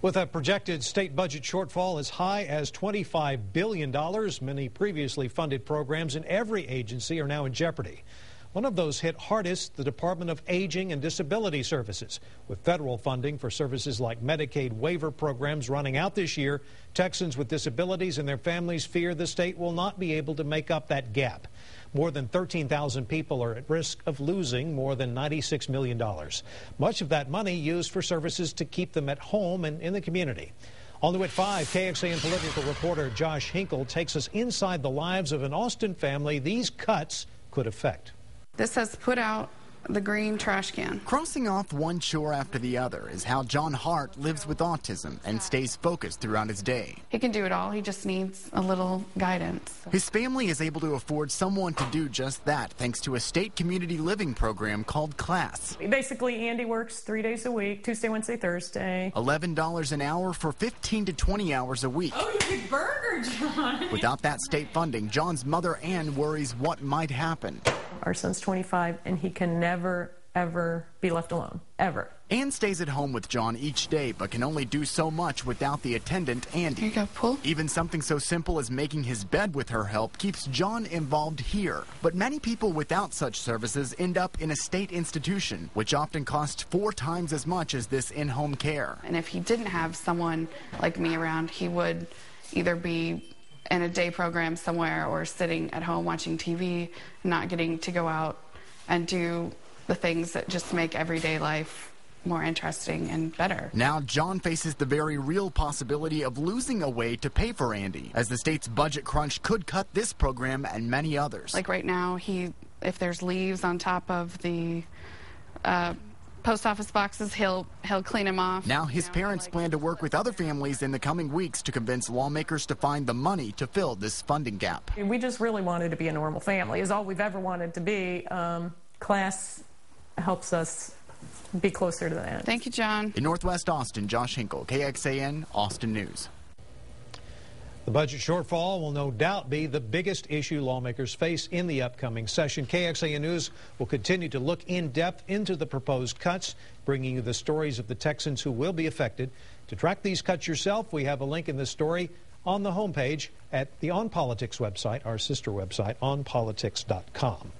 With a projected state budget shortfall as high as $25 billion, many previously funded programs in every agency are now in jeopardy. One of those hit hardest, the Department of Aging and Disability Services. With federal funding for services like Medicaid waiver programs running out this year, Texans with disabilities and their families fear the state will not be able to make up that gap. More than 13,000 people are at risk of losing more than $96 million. Much of that money used for services to keep them at home and in the community. On the New at 5, KXAN political reporter Josh Hinkle takes us inside the lives of an Austin family these cuts could affect. This says put out the green trash can. Crossing off one chore after the other is how John Hart lives with autism and stays focused throughout his day. He can do it all. He just needs a little guidance. His family is able to afford someone to do just that thanks to a state community living program called CLASS. Basically, Andy works 3 days a week, Tuesday, Wednesday, Thursday. $11 an hour for 15 to 20 hours a week. Oh, you big burger, John. Without that state funding, John's mother, Ann, worries what might happen. Our son's 25, and he can never, ever be left alone, ever. Ann stays at home with John each day, but can only do so much without the attendant, Andy. Here you go, pull. Even something so simple as making his bed with her help keeps John involved here. But many people without such services end up in a state institution, which often costs 4 times as much as this in-home care. And if he didn't have someone like me around, he would either be in a day program somewhere or sitting at home watching TV, not getting to go out and do the things that just make everyday life more interesting and better. Now John faces the very real possibility of losing a way to pay for Andy, as the state's budget crunch could cut this program and many others. Like right now, if there's leaves on top of the post office boxes, he'll clean them off. Now his parents plan to work with other families in the coming weeks to convince lawmakers to find the money to fill this funding gap. We just really wanted to be a normal family, is all we've ever wanted to be. CLASS helps us be closer to that. Thank you, John. In Northwest Austin, Josh Hinkle, KXAN, Austin News. The budget shortfall will no doubt be the biggest issue lawmakers face in the upcoming session. KXAN News will continue to look in depth into the proposed cuts, bringing you the stories of the Texans who will be affected. To track these cuts yourself, we have a link in this story on the homepage at the On Politics website, our sister website, onpolitics.com.